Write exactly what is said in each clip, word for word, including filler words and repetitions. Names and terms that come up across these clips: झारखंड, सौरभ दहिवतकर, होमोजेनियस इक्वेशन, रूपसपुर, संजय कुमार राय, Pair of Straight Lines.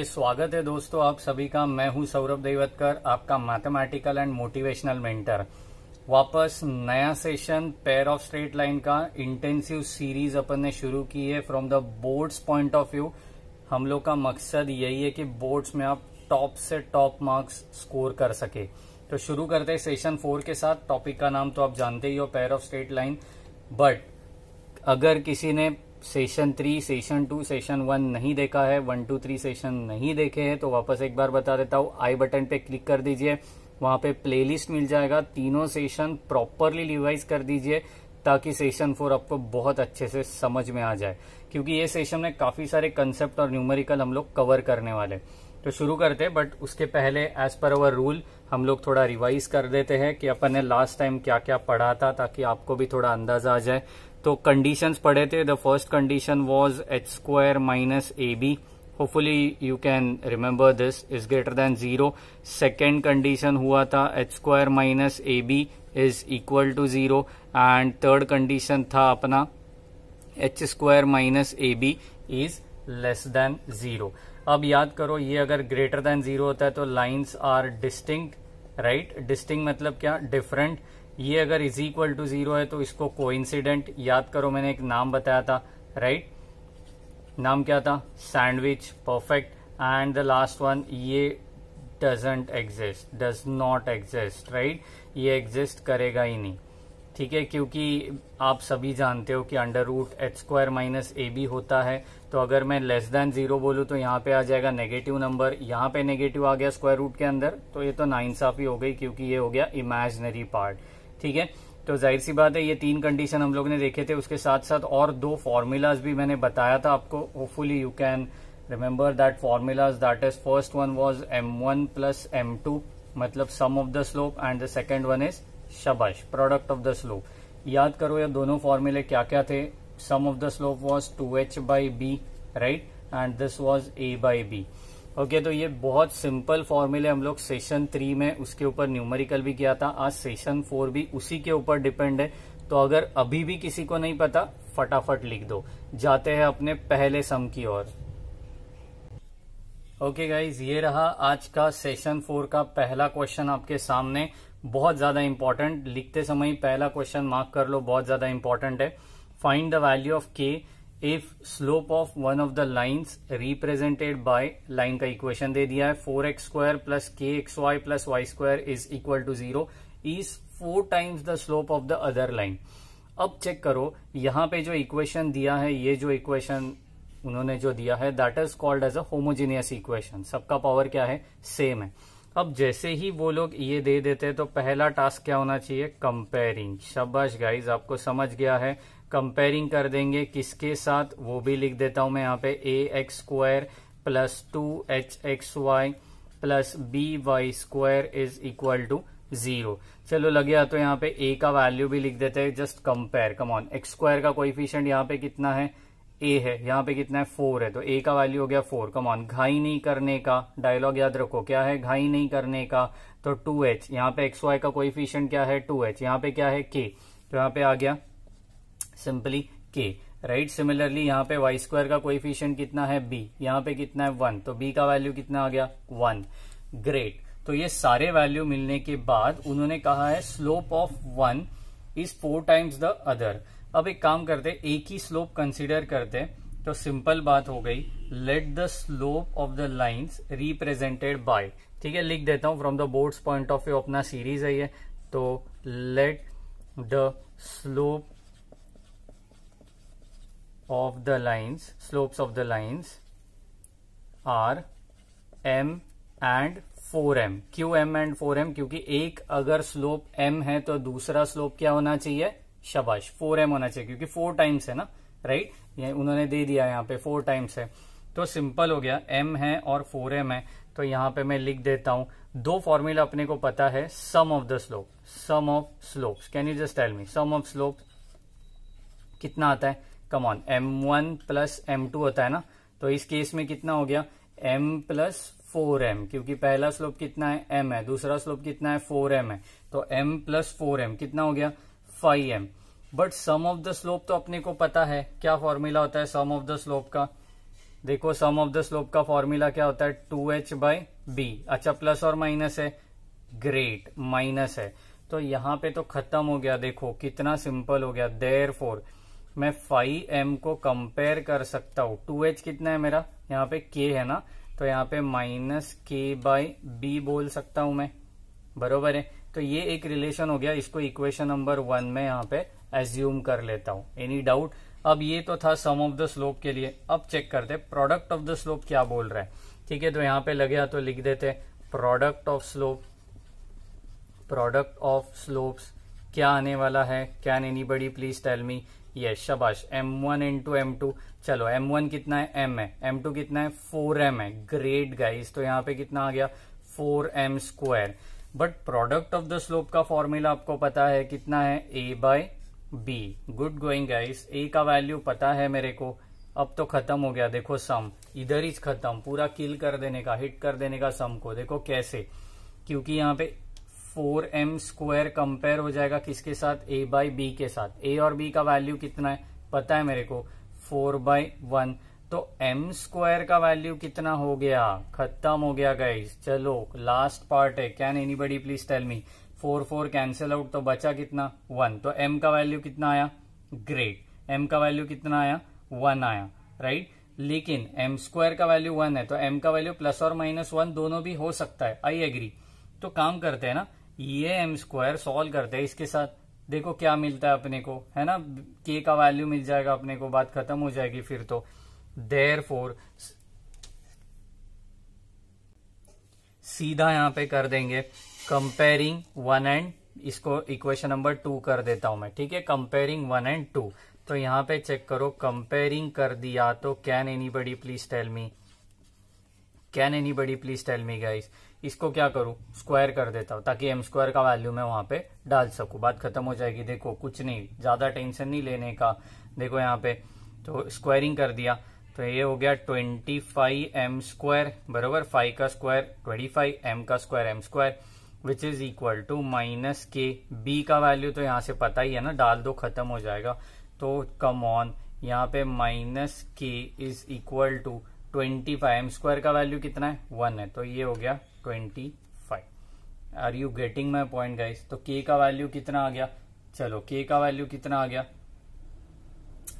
नमस्ते, स्वागत है दोस्तों आप सभी का। मैं हूं सौरभ दहिवतकर, आपका मैथमेटिकल एंड मोटिवेशनल मेंटर। वापस नया session pair of straight line का इंटेंसिव सीरीज अपन ने शुरू की है from the boards point of view. हम लोग का मकसद यही है कि बोर्ड्स में आप टॉप से टॉप मार्क्स स्कोर कर सके। तो शुरू करते हैं सेशन फोर के साथ। टॉपिक का नाम तो आप जानते ही हो, pair of straight line. But अगर किसी ने session three, session two, session one नहीं देखा है, वन टू थ्री सेशन नहीं देखे हैं, तो वापस एक बार बता देता हूँ। आई बटन पे क्लिक कर दीजिए, वहां पे प्लेलिस्ट मिल जाएगा। तीनों सेशन प्रॉपरली रिवाइज कर दीजिए ताकि सेशन फोर आपको बहुत अच्छे से समझ में आ जाए, क्योंकि ये सेशन में काफी सारे कंसेप्ट और न्यूमेरिकल हम लोग कवर करने वाले। तो शुरू करते हैं, बट उसके पहले एज पर अवर रूल हम लोग थोड़ा रिवाइज कर देते हैं कि अपन ने लास्ट टाइम क्या क्या पढ़ा था, ताकि आपको भी थोड़ा अंदाजा आ जाए। तो कंडीशंस पढ़े थे। The first condition was H square minus A B, hopefully you can remember this, is greater than zero. Second condition हुआ था H square minus A B is equal to zero. And third condition था अपना H square minus A B is less than zero. अब याद करो, ये अगर greater than zero होता है तो lines are distinct, right. Distinct मतलब क्या, डिफरेंट। ये अगर इज इक्वल टू जीरो है तो इसको कोइंसिडेंट, याद करो मैंने एक नाम बताया था, राइट right? नाम क्या था, sandwich, perfect. And the last one, ये doesn't exist, does not exist, right. ये एग्जिस्ट करेगा ही नहीं, ठीक है, क्योंकि आप सभी जानते हो कि under root H square minus A B होता है। तो अगर मैं लेस देन जीरो बोलूँ तो यहाँ पे आ जाएगा नेगेटिव नंबर, यहाँ पे नेगेटिव आ गया स्क्वायर रूट के अंदर, तो ये तो नाइंसाफी हो गई, क्योंकि ये हो गया इमेजिनरी पार्ट, ठीक है। तो जाहिर सी बात है ये तीन कंडीशन हम लोग ने देखे थे। उसके साथ साथ और दो फॉर्मूलाज भी मैंने बताया था आपको, hopefully you can remember that formulas. That is first one was M one plus M two, मतलब sum of the slope, and the second one is शबाश, प्रोडक्ट ऑफ द स्लोप। याद करो ये दोनों फॉर्मूले क्या क्या थे। Sum of the slope was two H by B, right, and this was A by B, okay. तो ये बहुत सिंपल फॉर्मूले हम लोग सेशन थ्री में, उसके ऊपर न्यूमेरिकल भी किया था। आज सेशन फोर भी उसी के ऊपर डिपेंड है। तो अगर अभी भी किसी को नहीं पता, फटाफट लिख दो। जाते हैं अपने पहले सम की ओर। ओके गाइज, ये रहा आज का सेशन फोर का पहला क्वेश्चन आपके सामने। बहुत ज्यादा इंपॉर्टेंट, लिखते समय पहला क्वेश्चन मार्क कर लो, बहुत ज्यादा इंपॉर्टेंट है। Find the value of K if slope of one of the lines represented by, line का इक्वेशन दे दिया है, four X square plus K X Y plus Y square is equal to zero, is four times the slope of the other line. अब check करो, यहाँ पे जो equation दिया है, ये जो इक्वेशन उन्होंने जो दिया है, that is called as a होमोजेनियस इक्वेशन, सबका पावर क्या है, सेम है। अब जैसे ही वो लोग ये दे देते हैं तो पहला टास्क क्या होना चाहिए, कंपेयरिंग। शाबाश गाइज, आपको समझ गया है। कंपेयरिंग कर देंगे किसके साथ, वो भी लिख देता हूं मैं यहाँ पे। A x square plus two H x Y plus B Y square is equal to zero. चलो लग गया, तो यहाँ पे ए का वैल्यू भी लिख देते हैं, just compare, come on. X square का कोएफिशिएंट यहाँ पे कितना है, ए है, यहाँ पे कितना है, फोर है, तो ए का वैल्यू हो गया फोर। कम ऑन, घाई नहीं करने का डायलॉग याद रखो, क्या है, घाई नहीं करने का। तो टू एच, यहाँ पे एक्स वाई का कोएफिशिएंट क्या है, टू एच, यहाँ पे क्या है, के, तो यहाँ पे आ गया सिंपली के, राइट। सिमिलरली यहाँ पे वाई स्क्वायर का कोएफिशिएंट कितना है, बी, यहाँ पे कितना है, वन, तो बी का वैल्यू कितना आ गया, वन। ग्रेट। तो ये सारे वैल्यू मिलने के बाद उन्होंने कहा है slope of one is four times the other. अब एक काम करते, एक ही स्लोप कंसिडर करते, तो सिंपल बात हो गई, let the slope of the lines represented by, ठीक है, लिख देता हूं from the boards point of view, अपना सीरीज है ये। तो let the slope of the lines, slopes of the lines are M and four M. क्यों एम एंड फोर एम, क्योंकि एक अगर स्लोप m है तो दूसरा स्लोप क्या होना चाहिए, शबाश, फोर एम होना चाहिए, क्योंकि फोर टाइम्स है ना, राइट। ये उन्होंने दे दिया यहाँ पे फोर टाइम्स है, तो सिंपल हो गया, m है और फोर एम है। तो यहाँ पे मैं लिख देता हूँ, दो फॉर्मूला अपने को पता है, sum of the slope, sum of slopes. Can you just tell me sum of slope कितना आता है, come on, m one plus m two होता है ना, तो इस केस में कितना हो गया, m प्लस फोर एम, क्योंकि पहला स्लोप कितना है, m है, दूसरा स्लोप कितना है, फोर एम है, तो m प्लस फोर एम कितना हो गया, five M. But sum of the slope तो अपने को पता है, क्या फॉर्मूला होता है सम ऑफ द स्लोप का, देखो सम ऑफ द स्लोप का फॉर्मूला क्या होता है, टू एच बाय बी। अच्छा प्लस और माइनस है, ग्रेट माइनस है, तो यहाँ पे तो खत्म हो गया। देखो कितना सिंपल हो गया। देयरफॉर मैं फाइव एम को कंपेयर कर सकता हूँ। टू एच कितना है मेरा, यहाँ पे के है ना, तो यहाँ पे माइनस के बाय बी बोल सकता हूं मैं, बरोबर है। तो ये एक रिलेशन हो गया, इसको इक्वेशन नंबर वन में यहाँ पे एज्यूम कर लेता हूँ। Any doubt? अब ये तो था सम ऑफ द स्लोप के लिए। अब चेक करते प्रोडक्ट ऑफ द स्लोप क्या बोल रहा है। ठीक है, तो यहाँ पे लगे तो लिख देते product of slope. Product of slopes क्या आने वाला है? Can anybody please tell me? Yes, शाबाश। M one into M two. चलो एम वन कितना है, m है, एम टू कितना है, फोर एम है। ग्रेट गाइस, तो यहाँ पे कितना आ गया, four M square. But product of the slope का फॉर्मूला आपको पता है कितना है, a by B. Good going guys, a का वैल्यू पता है मेरे को। अब तो खत्म हो गया। देखो सम इधर ही खत्म, पूरा किल कर देने का, हिट कर देने का सम को। देखो कैसे, क्योंकि यहाँ पे फोर एम स्क्वायर कंपेयर हो जाएगा किसके साथ, a बाई बी के साथ। a और b का वैल्यू कितना है पता है मेरे को, फोर बाई वन। तो m स्क्वायर का वैल्यू कितना हो गया, खत्म हो गया गाइस। चलो लास्ट पार्ट है, can anybody please tell me? Four four cancel out, तो बचा कितना, वन। तो m का वैल्यू कितना आया, ग्रेट, m का वैल्यू कितना आया, वन आया, राइट right? लेकिन m स्क्वायर का वैल्यू वन है, तो m का वैल्यू प्लस और माइनस वन दोनों भी हो सकता है। I agree. तो काम करते हैं ना, ये एम स्क्वायर सॉल्व करते हैं इसके साथ। देखो क्या मिलता है अपने को, है ना, के का वैल्यू मिल जाएगा अपने को, बात खत्म हो जाएगी फिर तो। देयरफॉर सीधा यहां पे कर देंगे कंपेयरिंग वन एंड, इसको इक्वेशन नंबर टू कर देता हूं मैं। ठीक है, कंपेयरिंग वन एंड टू। तो यहां पे चेक करो, कंपेयरिंग कर दिया तो can anybody please tell me, can anybody please tell me guys. इसको क्या करूं, स्क्वायर कर देता हूं ताकि एम स्क्वायर का वैल्यू मैं वहां पे डाल सकूं, बात खत्म हो जाएगी। देखो कुछ नहीं, ज्यादा टेंशन नहीं लेने का। देखो यहाँ पे तो स्क्वायरिंग कर दिया, तो ये हो गया ट्वेंटी फाइव एम स्क्वायर, बरोबर, फाइव का स्क्वायर ट्वेंटी फाइव, एम का square M square, which is equal to minus K B का वैल्यू तो यहाँ से पता ही है ना, डाल दो खत्म हो जाएगा। तो कम ऑन, यहाँ पे minus K is equal to twenty five, M square का वैल्यू कितना है, वन है, तो ये हो गया twenty five. Are you getting my point guys? तो के का वैल्यू कितना आ गया, चलो के का वैल्यू कितना आ गया।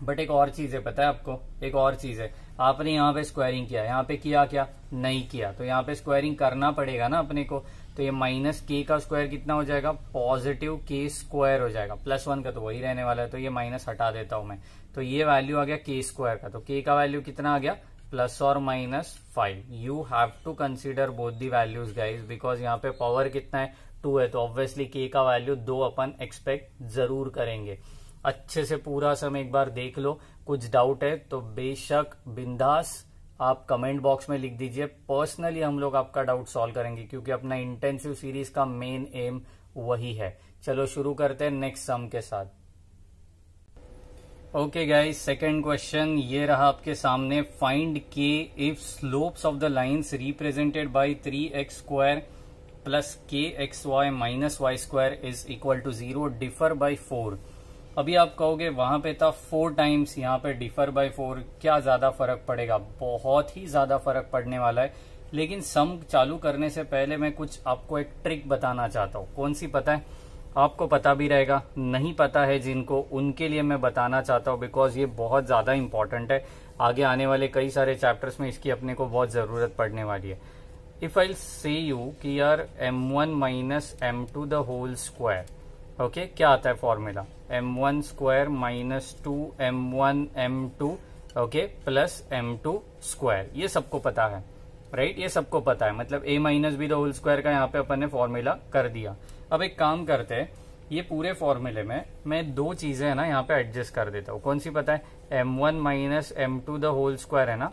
बट एक और चीज है, पता है आपको, एक और चीज है, आपने यहाँ पे स्क्वायरिंग किया, यहाँ पे किया क्या, नहीं किया, तो यहाँ पे स्क्वायरिंग करना पड़ेगा ना अपने को। तो ये माइनस के का स्क्वायर कितना हो जाएगा, पॉजिटिव के स्क्वायर हो जाएगा, प्लस वन का तो वही रहने वाला है, तो ये माइनस हटा देता हूं मैं। तो ये वैल्यू आ गया के स्क्वायर का, तो के का वैल्यू कितना आ गया, प्लस और minus five. You have to consider both the values guys, because यहाँ पे पावर कितना है, टू है, तो ऑब्वियसली के का वैल्यू दो अपन एक्सपेक्ट जरूर करेंगे। अच्छे से पूरा सम एक बार देख लो, कुछ डाउट है तो बेशक बिंदास आप कमेंट बॉक्स में लिख दीजिए, पर्सनली हम लोग आपका डाउट सॉल्व करेंगे, क्योंकि अपना इंटेंसिव सीरीज का मेन एम वही है। चलो शुरू करते हैं नेक्स्ट सम के साथ। ओके गाइस, सेकेंड क्वेश्चन ये रहा आपके सामने। Find K if slopes of the lines represented by three X square plus K X Y minus Y square is equal to zero differ by four. अभी आप कहोगे वहां पे था फोर टाइम्स, यहाँ पे डिफर बाय फोर, क्या ज्यादा फर्क पड़ेगा? बहुत ही ज्यादा फर्क पड़ने वाला है। लेकिन सम चालू करने से पहले मैं कुछ आपको एक ट्रिक बताना चाहता हूँ। कौन सी पता है आपको? पता भी रहेगा, नहीं पता है जिनको उनके लिए मैं बताना चाहता हूँ, बिकॉज ये बहुत ज़्यादा इंपॉर्टेंट है। आगे आने वाले कई सारे चैप्टर्स में इसकी अपने को बहुत ज़रूरत पड़ने वाली है। इफ आई से यू कि यार M one minus M two the whole square, okay, क्या आता है formula, M one square minus two M one M two, okay, plus M two square. ये सबको पता है राइट right? ये सबको पता है, मतलब a minus B the whole square का यहाँ पे अपन ने फॉर्मूला कर दिया। अब एक काम करते हैं, ये पूरे फॉर्मूले में मैं दो चीजें है ना यहाँ पे एडजस्ट कर देता हूँ। कौन सी पता है? M one minus M two the whole square है ना,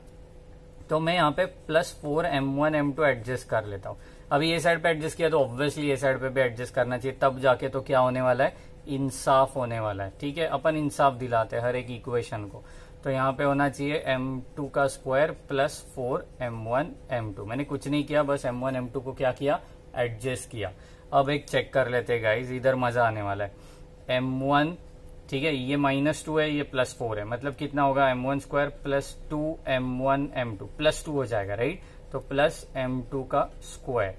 तो मैं यहाँ पे plus four M one M two adjust कर लेता हूँ। अभी ये साइड पे एडजस्ट किया तो ऑब्वियसली ये साइड पे भी एडजस्ट करना चाहिए, तब जाके तो क्या होने वाला है, इंसाफ होने वाला है। ठीक है, अपन इंसाफ दिलाते हैं हर एक इक्वेशन को। तो यहाँ पे होना चाहिए एम टू का square plus four M one M two. मैंने कुछ नहीं किया, बस एम वन एम टू को क्या किया, एडजस्ट किया। अब एक चेक कर लेते गाइज, इधर मजा आने वाला है। एम वन ठीक है, ये माइनस टू है, ये प्लस फोर है, मतलब कितना होगा M one square plus two M one M two plus two हो जाएगा राइट, तो प्लस एम टू का स्क्वायर।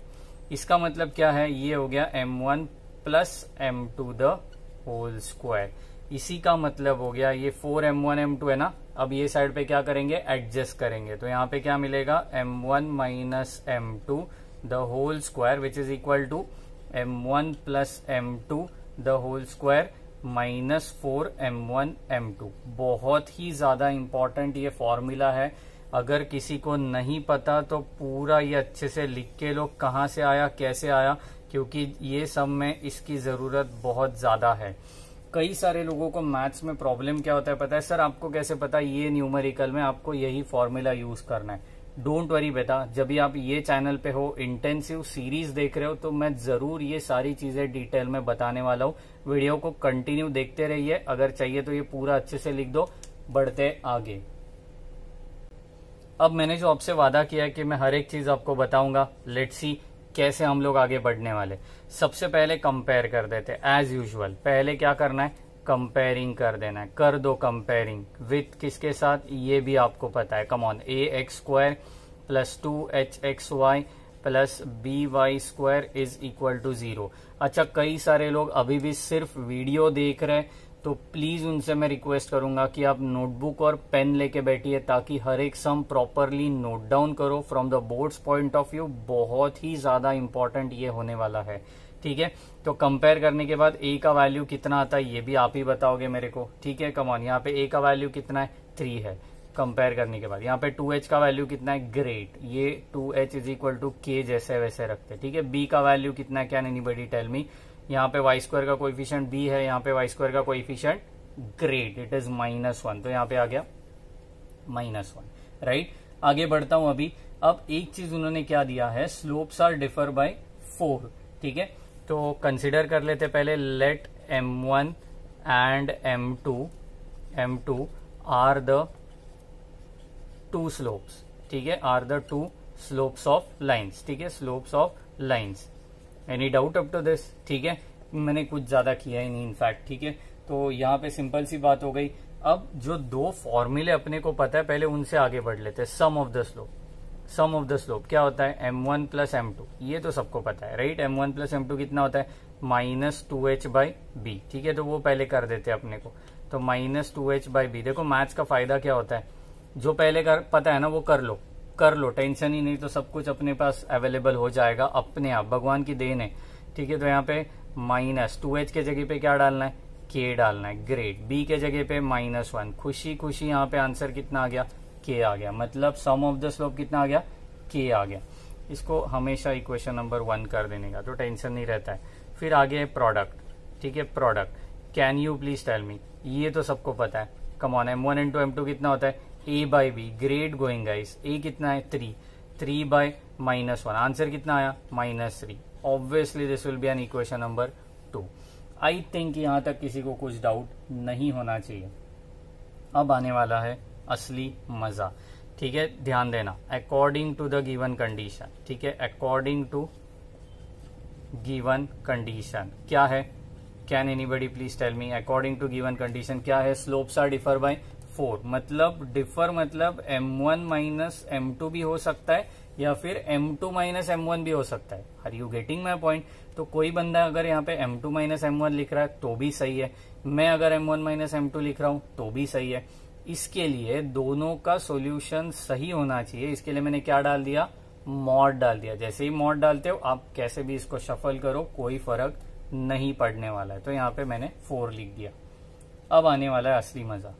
इसका मतलब क्या है, ये हो गया M one plus M two the whole square. इसी का मतलब हो गया ये four M one M two है ना, अब ये साइड पे क्या करेंगे एडजस्ट करेंगे, तो यहाँ पे क्या मिलेगा M one minus M two the whole square which is equal to M one plus M two the whole square minus four M one M two. बहुत ही ज्यादा इंपॉर्टेंट ये फॉर्मूला है, अगर किसी को नहीं पता तो पूरा ये अच्छे से लिख के लो कहाँ से आया कैसे आया, क्योंकि ये सब में इसकी जरूरत बहुत ज्यादा है। कई सारे लोगों को मैथ्स में प्रॉब्लम क्या होता है पता है, सर आपको कैसे पता ये न्यूमेरिकल में आपको यही फॉर्मूला यूज करना है। डोंट वरी बेटा, जब भी आप ये चैनल पे हो इंटेंसिव सीरीज देख रहे हो तो मैं जरूर ये सारी चीजें डिटेल में बताने वाला हूँ। वीडियो को कंटिन्यू देखते रहिए, अगर चाहिए तो ये पूरा अच्छे से लिख दो। बढ़ते आगे, अब मैंने जो आपसे वादा किया है कि मैं हर एक चीज आपको बताऊंगा, लेट्स सी कैसे हम लोग आगे बढ़ने वाले। सबसे पहले कंपेयर कर देते हैं एज यूजुअल। पहले क्या करना है, कंपेयरिंग कर देना है, कर दो कंपेयरिंग विथ किसके साथ, ये भी आपको पता है, come on. A x square plus two H x Y plus B Y square is equal to zero. अच्छा, कई सारे लोग अभी भी सिर्फ वीडियो देख रहे हैं, तो प्लीज उनसे मैं रिक्वेस्ट करूंगा कि आप नोटबुक और पेन लेके बैठिए ताकि हर एक सम प्रॉपरली नोट डाउन करो। From the boards point of view बहुत ही ज्यादा इंपॉर्टेंट ये होने वाला है, ठीक है। तो कंपेयर करने के बाद ए का वैल्यू कितना आता है ये भी आप ही बताओगे मेरे को, ठीक है। कम ऑन, यहाँ पे ए का वैल्यू कितना है, थ्री है। कंपेयर करने के बाद यहाँ पे टू एच का वैल्यू कितना है, ग्रेट, ये two h is equal to k जैसे वैसे रखते, ठीक है। बी का वैल्यू कितना है, कैन एनीबॉडी टेल मी। यहाँ पे वाई स्क्वायर का कोएफिशिएंट बी है, यहाँ पे वाई स्क्वायर का coefficient great it is minus one, तो यहाँ पे आ गया माइनस वन राइट। आगे बढ़ता हूं अभी। अब एक चीज उन्होंने क्या दिया है, slopes are differ by four, ठीक है। तो कंसिडर कर लेते पहले, let m one and m two m two are the two slopes, ठीक है, are the two slopes of lines, ठीक है, slopes of lines. Any doubt up to this, ठीक है, मैंने कुछ ज्यादा किया ही नहीं इनफैक्ट, ठीक है। तो यहाँ पे सिंपल सी बात हो गई। अब जो दो फॉर्मूले अपने को पता है पहले उनसे आगे बढ़ लेते हैं। Sum of the slope, sum of the slope क्या होता है, M one plus M two, ये तो सबको पता है right. M one plus M two कितना होता है, minus two H by b, ठीक है, तो वो पहले कर देते हैं अपने को, तो minus two H by b. देखो मैथ्स का फायदा क्या होता है, जो पहले कर पता है ना वो कर लो कर लो, टेंशन ही नहीं, तो सब कुछ अपने पास अवेलेबल हो जाएगा अपने आप, भगवान की देन है, ठीक है। तो यहाँ पे माइनस टू एच के जगह पे क्या डालना है, के डालना है, ग्रेट। बी के जगह पे माइनस वन, खुशी खुशी यहाँ पे आंसर कितना आ गया, के आ गया, मतलब सम ऑफ द स्लोप कितना आ गया, के आ गया। इसको हमेशा इक्वेशन नंबर वन कर देने का, तो टेंशन नहीं रहता है। फिर आगे प्रोडक्ट, ठीक है, product can you please tell me, ये तो सबको पता है, come on. M one into M two कितना होता है, a by b, great going guys. A कितना है, three, three by minus one, answer कितना आया, minus three. Obviously this will be an equation number two. I think यहां तक किसी को कुछ डाउट नहीं होना चाहिए। अब आने वाला है असली मजा, ठीक है, ध्यान देना। According to the given condition, ठीक है, अकॉर्डिंग टू गिवन कंडीशन क्या है, can anybody please tell me. According to given condition क्या है, slopes are differ by four, मतलब डिफर मतलब m one minus M two भी हो सकता है या फिर m two minus m one भी हो सकता है। Are you getting my point. तो कोई बंदा अगर यहाँ पे m two minus m one लिख रहा है तो भी सही है, मैं अगर m one minus M two लिख रहा हूं तो भी सही है। इसके लिए दोनों का सॉल्यूशन सही होना चाहिए, इसके लिए मैंने क्या डाल दिया, मॉड डाल दिया। जैसे ही मॉड डालते हो आप कैसे भी इसको शफल करो कोई फर्क नहीं पड़ने वाला है, तो यहाँ पे मैंने फोर लिख दिया। अब आने वाला है असली मजा।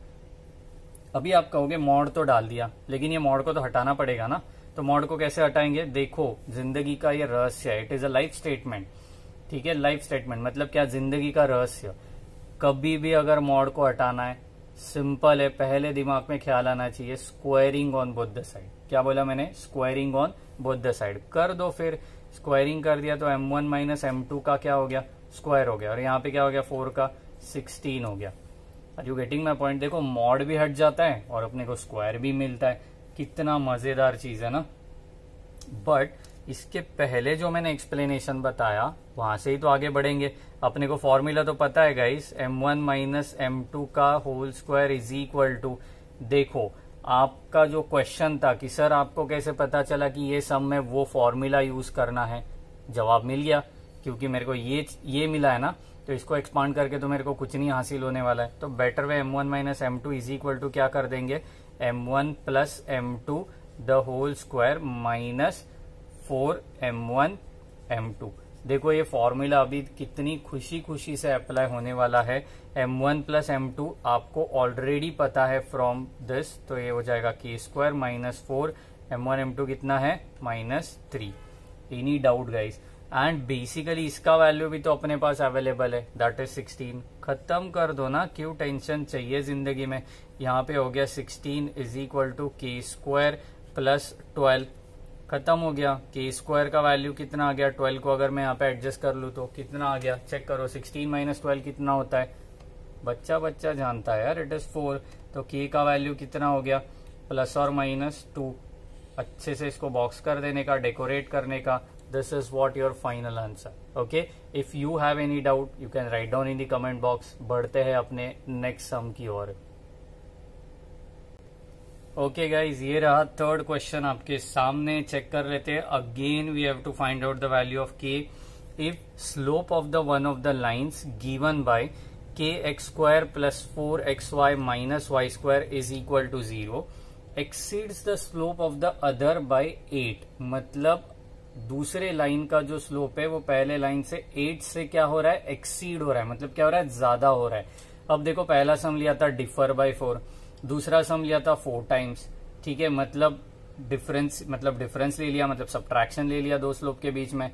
अभी आप कहोगे मॉड तो डाल दिया, लेकिन ये मॉड को तो हटाना पड़ेगा ना, तो मॉड को कैसे हटाएंगे, देखो जिंदगी का ये रहस्य है, it is a life statement, ठीक है। लाइफ स्टेटमेंट मतलब क्या, जिंदगी का रहस्य। कभी भी अगर मॉड को हटाना है सिंपल है, पहले दिमाग में ख्याल आना चाहिए squaring on both the side. क्या बोला मैंने, squaring on both the side कर दो। फिर स्क्वायरिंग कर दिया तो m one minus M two का क्या हो गया, स्क्वायर हो गया, और यहाँ पे क्या हो गया, फोर का सिक्सटीन हो गया। Are you getting my point. देखो मॉड भी हट जाता है और अपने को स्क्वायर भी मिलता है, कितना मजेदार चीज है ना। बट इसके पहले जो मैंने एक्सप्लेनेशन बताया वहां से ही तो आगे बढ़ेंगे। अपने को फॉर्मूला तो पता है guys, m one minus M two का whole square is equal to. देखो आपका जो क्वेश्चन था कि सर आपको कैसे पता चला कि ये सम में वो फॉर्मूला यूज करना है, जवाब मिल गया क्योंकि मेरे को ये ये मिला है ना, तो इसको एक्सपांड करके तो मेरे को कुछ नहीं हासिल होने वाला है। तो better way m one minus M two is equal to क्या कर देंगे, m one plus M two the whole square minus four M one M two. देखो ये फॉर्मूला अभी कितनी खुशी खुशी से अप्लाई होने वाला है। M one plus M two आपको ऑलरेडी पता है फ्रॉम दिस, तो ये हो जाएगा k square minus four M one M two कितना है minus three. Any doubt guys? And basically इसका वैल्यू भी तो अपने पास अवेलेबल है, दैट इज सिक्सटीन। खत्म कर दो ना, क्यों टेंशन चाहिए जिंदगी में। यहाँ पे हो गया सिक्सटीन इज इक्वल टू के स्क्वायर प्लस ट्वेल्व, खत्म हो गया। के स्क्वायर का वैल्यू कितना आ गया, ट्वेल्व को अगर मैं यहाँ पे एडजस्ट कर लूँ तो कितना आ गया, चेक करो सिक्सटीन माइनस ट्वेल्व कितना होता है, बच्चा बच्चा जानता है यार, इट इज फोर। तो के का वैल्यू कितना हो गया, प्लस और माइनस टू। अच्छे से इसको बॉक्स कर देने का, डेकोरेट करने का। This is what your final answer. Okay? If you have any doubt, you can write down in the comment box. बढ़ते हैं अपने next sum की ओर। Okay guys, ये रहा third question आपके सामने। चेक कर लेते हैं। Again, we have to find out the value of k if slope of the one of the lines given by k x square plus four x y minus y square is equal to zero exceeds the slope of the other by eight. मतलब दूसरे line का जो slope है वो पहले line से eight से क्या हो रहा है, एक्सीड हो रहा है, मतलब क्या हो रहा है, ज्यादा हो रहा है। अब देखो पहला सम लिया था डिफर बाय फोर, दूसरा सम लिया था फोर टाइम्स, ठीक है, मतलब डिफरेंस, मतलब डिफरेंस ले लिया, मतलब सब्ट्रैक्शन ले लिया दो स्लोप के बीच में,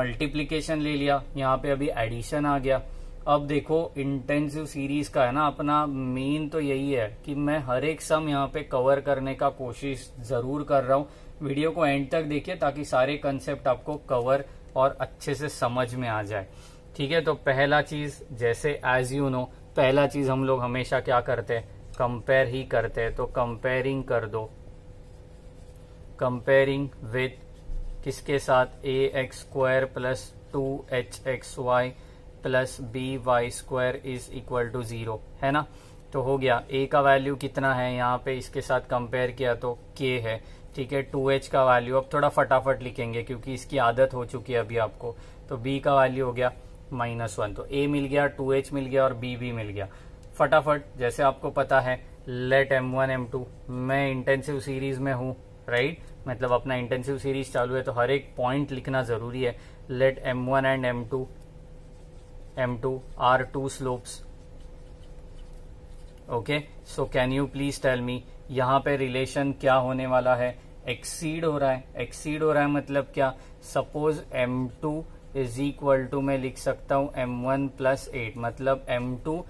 मल्टीप्लीकेशन ले लिया, यहाँ पे अभी एडिशन आ गया। अब देखो इंटेंसिव सीरीज का है ना अपना मेन तो यही है कि मैं हर एक सम यहाँ पे कवर करने का कोशिश जरूर कर रहा हूँ। वीडियो को एंड तक देखिए ताकि सारे कंसेप्ट आपको कवर और अच्छे से समझ में आ जाए, ठीक है। तो पहला चीज जैसे एज यू नो, पहला चीज हम लोग हमेशा क्या करते हैं, कंपेयर ही करते हैं। तो कंपेयरिंग कर दो, कंपेयरिंग विथ किसके साथ, ए x square plus two H x Y plus B Y square is equal to zero, है ना। तो हो गया, ए का वैल्यू कितना है यहाँ पे, इसके साथ कंपेयर किया तो के है, ठीक है। टू एच का वैल्यू अब थोड़ा फटाफट लिखेंगे क्योंकि इसकी आदत हो चुकी है अभी आपको। तो b का वैल्यू हो गया माइनस वन, तो a मिल गया, टू एच मिल गया और b भी मिल गया। फटाफट जैसे आपको पता है, let m one M two, मैं इंटेंसिव सीरीज में हूँ राइट, मतलब अपना इंटेंसिव सीरीज चालू है तो हर एक पॉइंट लिखना जरूरी है। Let m one and m two m two are two slopes, okay. So can you please tell me यहाँ पे रिलेशन क्या होने वाला है, एक्सीड हो रहा है। एक्सीड हो रहा है मतलब क्या, suppose m two is equal to मैं लिख सकता हूं एम वन प्लस एट, मतलब एम टू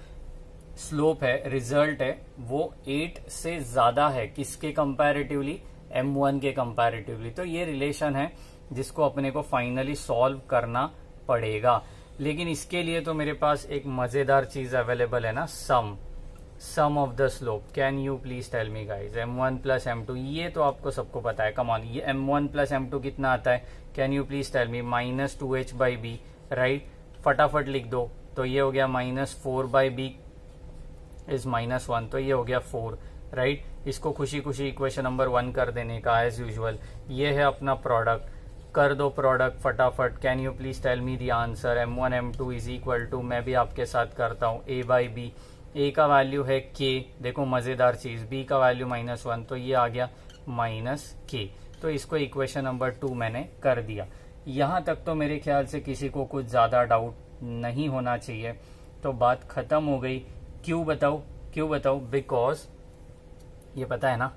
स्लोप है, रिजल्ट है, वो एट से ज्यादा है किसके कंपैरेटिवली, एम वन के कंपैरेटिवली। तो ये रिलेशन है जिसको अपने को फाइनली सॉल्व करना पड़ेगा। लेकिन इसके लिए तो मेरे पास एक मजेदार चीज अवेलेबल है ना, sum sum of the slope. Can you please tell me guys, m one plus M two, ये तो आपको सबको पता है, कम ऑन। ये m one plus M two कितना आता है, can you please tell me, minus two H by B, right. फटाफट लिख दो। तो ये हो गया minus four by b is minus one, तो ये हो गया फोर, राइट। इसको खुशी खुशी इक्वेशन नंबर वन कर देने का एज यूजल। ये है अपना प्रोडक्ट, कर दो प्रोडक्ट फटाफट। Can you please tell me the answer, m one M two is equal to, मैं भी आपके साथ करता हूँ, ए बाई बी। ए का वैल्यू है के, देखो मजेदार चीज, बी का वैल्यू माइनस वन, तो ये आ गया माइनस के। तो इसको इक्वेशन नंबर टू मैंने कर दिया। यहां तक तो मेरे ख्याल से किसी को कुछ ज्यादा डाउट नहीं होना चाहिए, तो बात खत्म हो गई। क्यों बताओ, क्यों बताओ, बिकॉज ये पता है ना,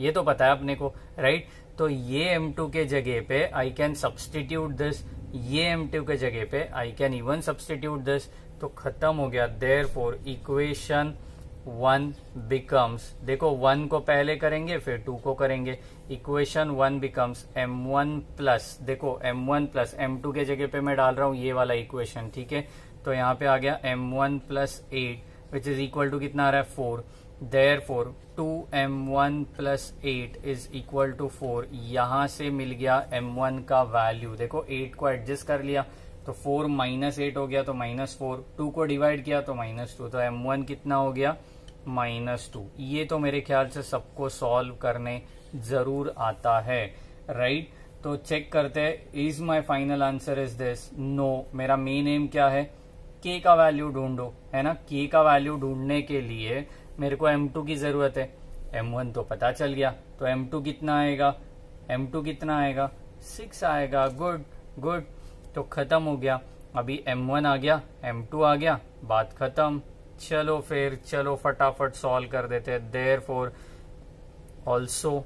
ये तो पता है अपने को राइट। तो ये एम टू के जगह पे आई कैन सब्सटीट्यूट दिस, ये एम टू के जगह पे I can even substitute this, तो खत्म हो गया। देयरफॉर इक्वेशन वन बिकम्स, देखो वन को पहले करेंगे फिर टू को करेंगे, equation one becomes m one plus, देखो m one plus M two के जगह पे मैं डाल रहा हूं ये वाला इक्वेशन, ठीक है। तो यहाँ पे आ गया M one plus eight which is equal to कितना आ रहा है four, Therefore two M one plus eight is equal to four. यहां से मिल गया एम वन का वैल्यू. देखो एट को एडजस्ट कर लिया तो फोर माइनस एट हो गया तो माइनस फोर. टू को डिवाइड किया तो माइनस टू. तो एम वन कितना हो गया माइनस टू. ये तो मेरे ख्याल से सबको सॉल्व करने जरूर आता है, राइट right? तो चेक करते हैं is my final answer is this. No, मेरा मेन एम क्या है, के का वैल्यू ढूंढो, है ना. के का वैल्यू ढूंढने के लिए मेरे को एम टू की जरूरत है. एम वन तो पता चल गया तो एम टू कितना आएगा, एम टू कितना आएगा, सिक्स आएगा. गुड गुड, तो खत्म हो गया. अभी एम वन आ गया, एम टू आ गया, बात खत्म. चलो फिर चलो फटाफट सॉल्व कर देते हैं. Therefore also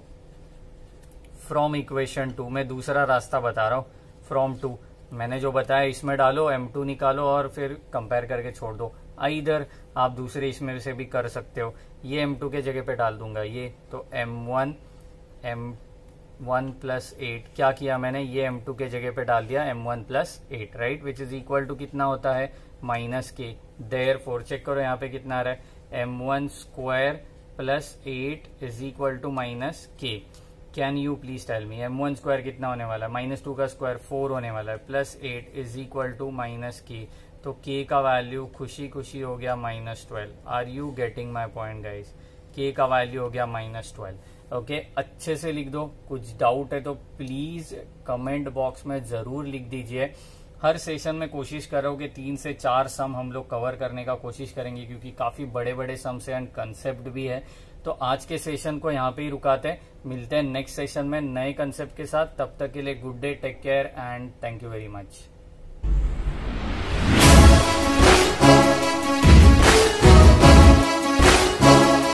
from equation two, मैं दूसरा रास्ता बता रहा हूँ. फ्रॉम टू मैंने जो बताया इसमें डालो, एम टू निकालो और फिर कंपेयर करके छोड़ दो. इधर आप दूसरे इसमें से भी कर सकते हो. ये एम टू के जगह पे डाल दूंगा ये, तो m one m one plus eight क्या किया मैंने, ये एम टू के जगह पे डाल दिया m one plus eight, right, which is equal to कितना होता है माइनस के. देयरफॉर चेक करो यहाँ पे कितना आ रहा है, M one square plus eight is equal to minus के. Can you please tell me m one square कितना होने वाला है, माइनस टू का स्क्वायर फोर होने वाला है, plus eight is equal to minus के. तो के का वैल्यू खुशी खुशी हो गया minus twelve. Are you getting my point guys. के का वैल्यू हो गया माइनस ट्वेल्व. ओके, अच्छे से लिख दो. कुछ डाउट है तो प्लीज कमेंट बॉक्स में जरूर लिख दीजिए. हर सेशन में कोशिश कर रहा हूं कि तीन से चार सम हम लोग कवर करने का कोशिश करेंगे क्योंकि काफी बड़े बड़े सम्स है एंड कंसेप्ट भी है. तो आज के सेशन को यहाँ पे ही रुकाते हैं. मिलते हैं नेक्स्ट सेशन में नए कंसेप्ट के साथ. तब तक के लिए good day, take care and thank you very much.